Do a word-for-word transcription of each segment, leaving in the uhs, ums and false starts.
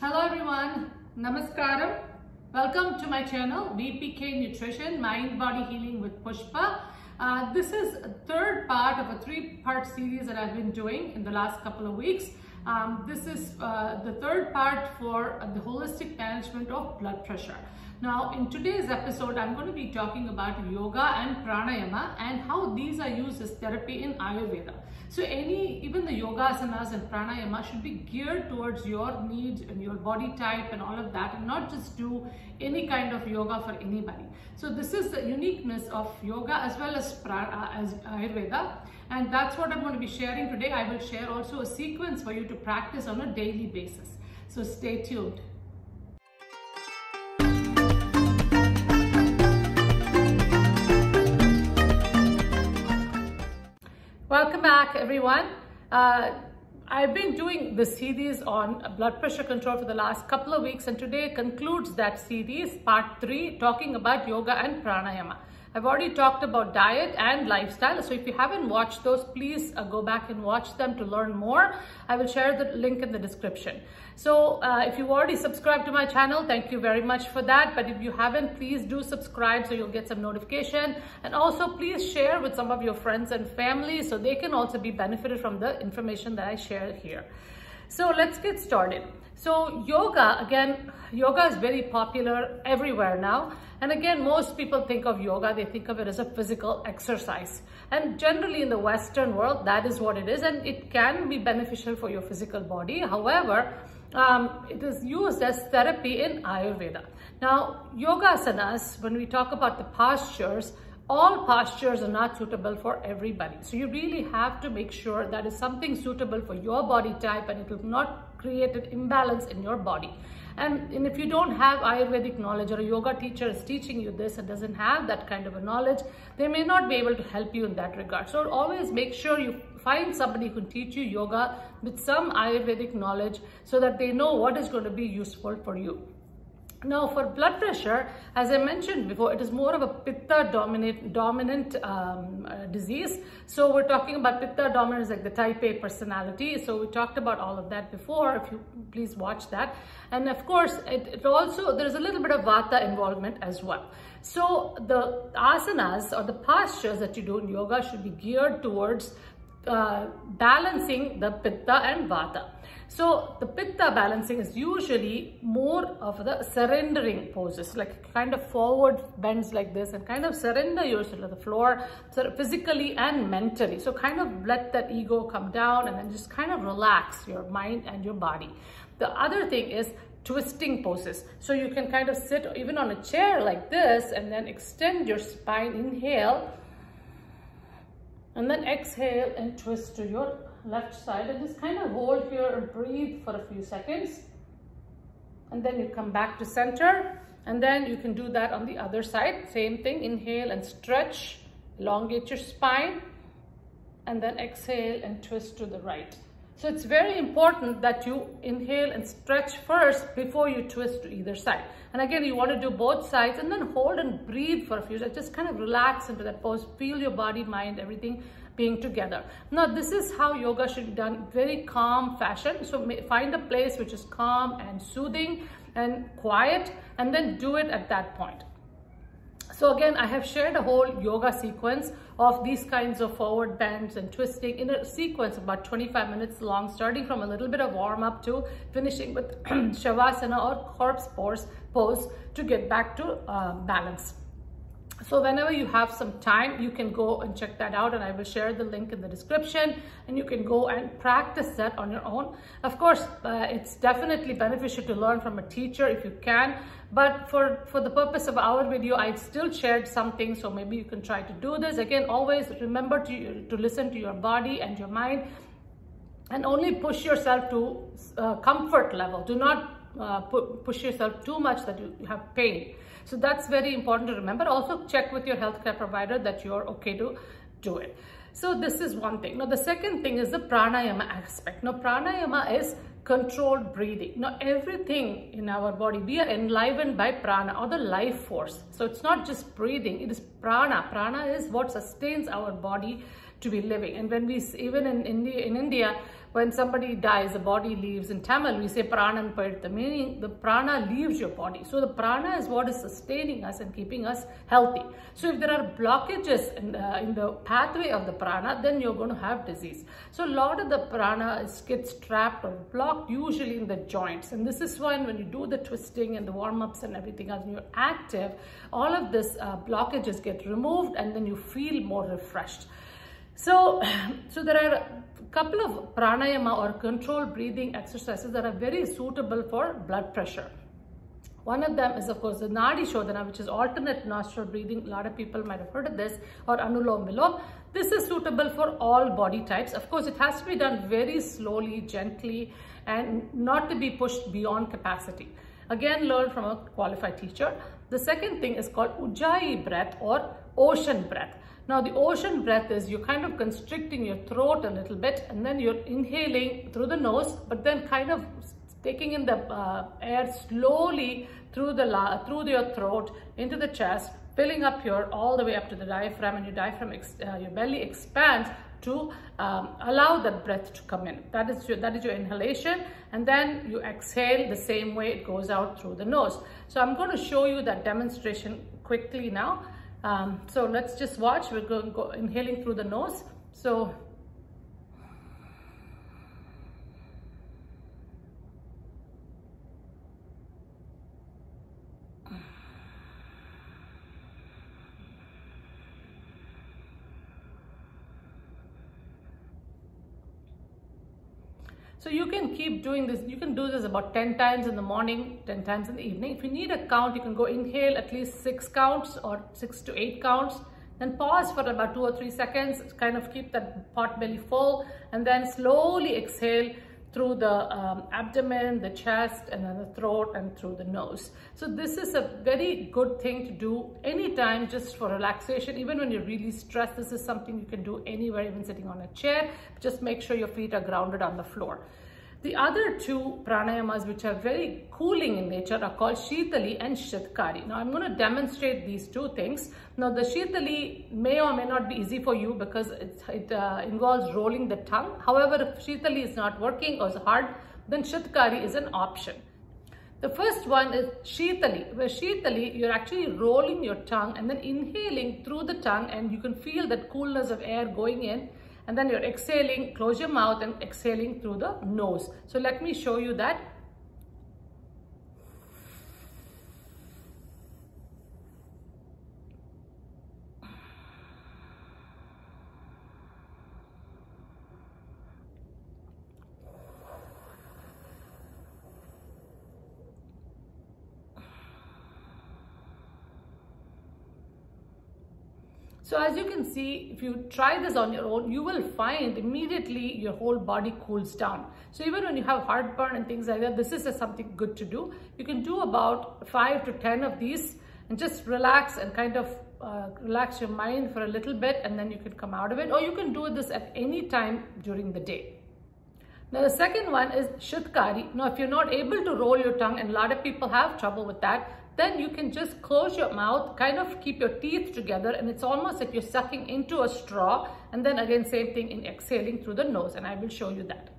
Hello everyone, Namaskaram. Welcome to my channel V P K Nutrition, Mind Body Healing with Pushpa. Uh, this is a third part of a three-part series that I've been doing in the last couple of weeks. Um, this is uh, the third part for uh, the holistic management of blood pressure. Now, in today's episode, I'm going to be talking about yoga and pranayama and how these are used as therapy in Ayurveda. So any, even the yogasanas and pranayama should be geared towards your needs and your body type and all of that, and not just do any kind of yoga for anybody. So this is the uniqueness of yoga as well as, prana, as Ayurveda. And that's what I'm going to be sharing today. I will share also a sequence for you to practice on a daily basis. So stay tuned. Welcome back everyone. Uh, I've been doing this series on blood pressure control for the last couple of weeks, and today concludes that series, part three, talking about yoga and pranayama. I've already talked about diet and lifestyle, so if you haven't watched those, please uh, go back and watch them to learn more. I will share the link in the description. So uh, if you've already subscribed to my channel, thank you very much for that. But if you haven't, please do subscribe so you'll get some notification. And also please share with some of your friends and family so they can also be benefited from the information that I share here. So let's get started. So yoga, again, yoga is very popular everywhere now. And again, most people think of yoga, they think of it as a physical exercise. And generally in the Western world, that is what it is. And it can be beneficial for your physical body. However, um, it is used as therapy in Ayurveda. Now, yogasanas, when we talk about the postures, all postures are not suitable for everybody. So you really have to make sure that is something suitable for your body type, and it will not create an imbalance in your body. And, and if you don't have Ayurvedic knowledge, or a yoga teacher is teaching you this and doesn't have that kind of a knowledge, they may not be able to help you in that regard. So always make sure you find somebody who can teach you yoga with some Ayurvedic knowledge so that they know what is going to be useful for you. Now, for blood pressure, as I mentioned before, it is more of a Pitta dominant, dominant um, uh, disease. So we're talking about Pitta dominance, like the type A personality. So we talked about all of that before. If you please watch that. And of course, it, it also, there's a little bit of Vata involvement as well. So the asanas or the postures that you do in yoga should be geared towards uh, balancing the Pitta and Vata. So the Pitta balancing is usually more of the surrendering poses, like kind of forward bends like this, and kind of surrender yourself to the floor, sort of physically and mentally. So kind of let that ego come down and then just kind of relax your mind and your body. The other thing is twisting poses. So you can kind of sit even on a chair like this and then extend your spine, inhale, and then exhale and twist to your left side, and just kind of hold here and breathe for a few seconds, and then you come back to center, and then you can do that on the other side. Same thing, inhale and stretch, elongate your spine, and then exhale and twist to the right. So it's very important that you inhale and stretch first before you twist to either side. And again, you want to do both sides, and then hold and breathe for a few seconds. Just kind of relax into that pose, feel your body, mind, everything being together. Now, this is how yoga should be done, very calm fashion. So find a place which is calm and soothing and quiet, and then do it at that point. So again, I have shared a whole yoga sequence of these kinds of forward bends and twisting in a sequence about twenty-five minutes long, starting from a little bit of warm up to finishing with shavasana or corpse pose, pose to get back to uh, balance. So whenever you have some time, you can go and check that out, and I will share the link in the description, and you can go and practice that on your own. Of course, uh, it's definitely beneficial to learn from a teacher if you can, but for, for the purpose of our video, I've still shared something, so maybe you can try to do this. Again, always remember to, to listen to your body and your mind, and only push yourself to uh, comfort level. Do not Uh, pu push yourself too much that you have pain. So that's very important to remember. Also check with your healthcare provider that you're okay to do it. So this is one thing. Now the second thing is the pranayama aspect. Now pranayama is controlled breathing. Now everything in our body, we are enlivened by prana or the life force. So it's not just breathing, it is prana. Prana is what sustains our body to be living. And when we, even in India, in India, when somebody dies, the body leaves. In Tamil, we say pranan pitta, meaning the prana leaves your body. So the prana is what is sustaining us and keeping us healthy. So if there are blockages in the, in the pathway of the prana, then you're going to have disease. So a lot of the prana is, gets trapped or blocked usually in the joints. And this is why when you do the twisting and the warm-ups and everything else, when you're active, all of this uh, blockages get removed and then you feel more refreshed. So, so there are a couple of pranayama or controlled breathing exercises that are very suitable for blood pressure. One of them is, of course, the nadi shodhana, which is alternate nostril breathing. A lot of people might have heard of this, or anulom vilom. This is suitable for all body types. Of course, it has to be done very slowly, gently, and not to be pushed beyond capacity. Again, learn from a qualified teacher. The second thing is called ujjayi breath or ocean breath. Now, the ocean breath is you're kind of constricting your throat a little bit, and then you're inhaling through the nose, but then kind of taking in the uh, air slowly through the la through your throat into the chest, filling up here all the way up to the diaphragm, and your diaphragm, ex uh, your belly expands to um, allow that breath to come in. That is your, that is your inhalation, and then you exhale the same way it goes out through the nose. So I'm going to show you that demonstration quickly now. Um, so let's just watch. We're going to go inhaling through the nose. So So you can keep doing this. You can do this about ten times in the morning, ten times in the evening. If you need a count, you can go inhale at least six counts or six to eight counts. Then pause for about two or three seconds, kind of keep that pot belly full, and then slowly exhale through the um, abdomen, the chest, and then the throat, and through the nose. So this is a very good thing to do anytime, just for relaxation. Even when you're really stressed, this is something you can do anywhere, even sitting on a chair. Just make sure your feet are grounded on the floor. The other two pranayamas, which are very cooling in nature, are called Sheetali and Shitkari. Now, I'm going to demonstrate these two things. Now, the Sheetali may or may not be easy for you because it, it uh, involves rolling the tongue. However, if Sheetali is not working or is hard, then Shitkari is an option. The first one is Sheetali, where Sheetali, you're actually rolling your tongue and then inhaling through the tongue, and you can feel that coolness of air going in. And then you're exhaling, close your mouth and exhaling through the nose. So let me show you that. So as you can see, if you try this on your own, you will find immediately your whole body cools down. So even when you have heartburn and things like that, this is something good to do. You can do about five to ten of these and just relax and kind of uh, relax your mind for a little bit, and then you can come out of it. Or you can do this at any time during the day. Now, the second one is Shitkari. Now, if you're not able to roll your tongue, and a lot of people have trouble with that, then you can just close your mouth, kind of keep your teeth together, and it's almost like you're sucking into a straw, and then again same thing in exhaling through the nose, and I will show you that.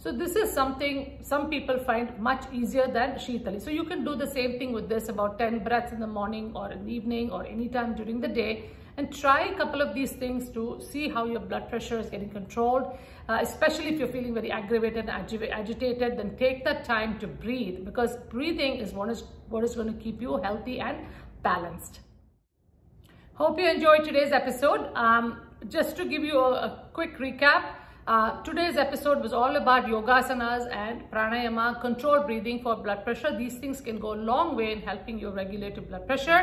So this is something some people find much easier than Sheetali. So you can do the same thing with this, about ten breaths in the morning or in the evening or anytime during the day, and try a couple of these things to see how your blood pressure is getting controlled. Uh, especially if you're feeling very aggravated and ag agitated, then take that time to breathe, because breathing is what is, what is going to keep you healthy and balanced. Hope you enjoyed today's episode. Um, just to give you a, a quick recap, Uh, today's episode was all about yogasanas and pranayama, controlled breathing for blood pressure. These things can go a long way in helping you regulate your blood pressure.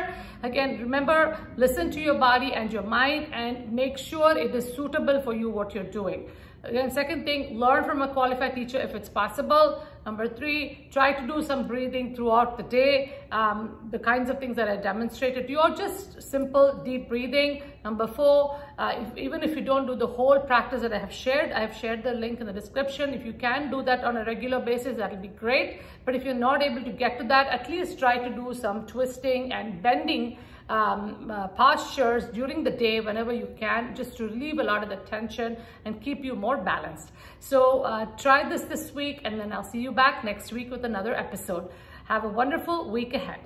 Again, remember, listen to your body and your mind, and make sure it is suitable for you what you're doing. Again, second thing, learn from a qualified teacher if it's possible. Number three, try to do some breathing throughout the day, um, the kinds of things that I demonstrated, you're just simple deep breathing. Number four, uh, if, even if you don't do the whole practice that I have shared, I have shared the link in the description. If you can do that on a regular basis, that'll be great. But if you're not able to get to that, at least try to do some twisting and bending Um, uh, postures during the day whenever you can, just to relieve a lot of the tension and keep you more balanced. So uh, try this this week, and then I'll see you back next week with another episode. Have a wonderful week ahead.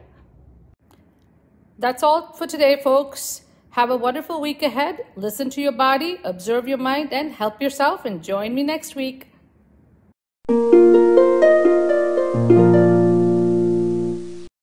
That's all for today, folks. Have a wonderful week ahead. Listen to your body, observe your mind, and help yourself, and join me next week.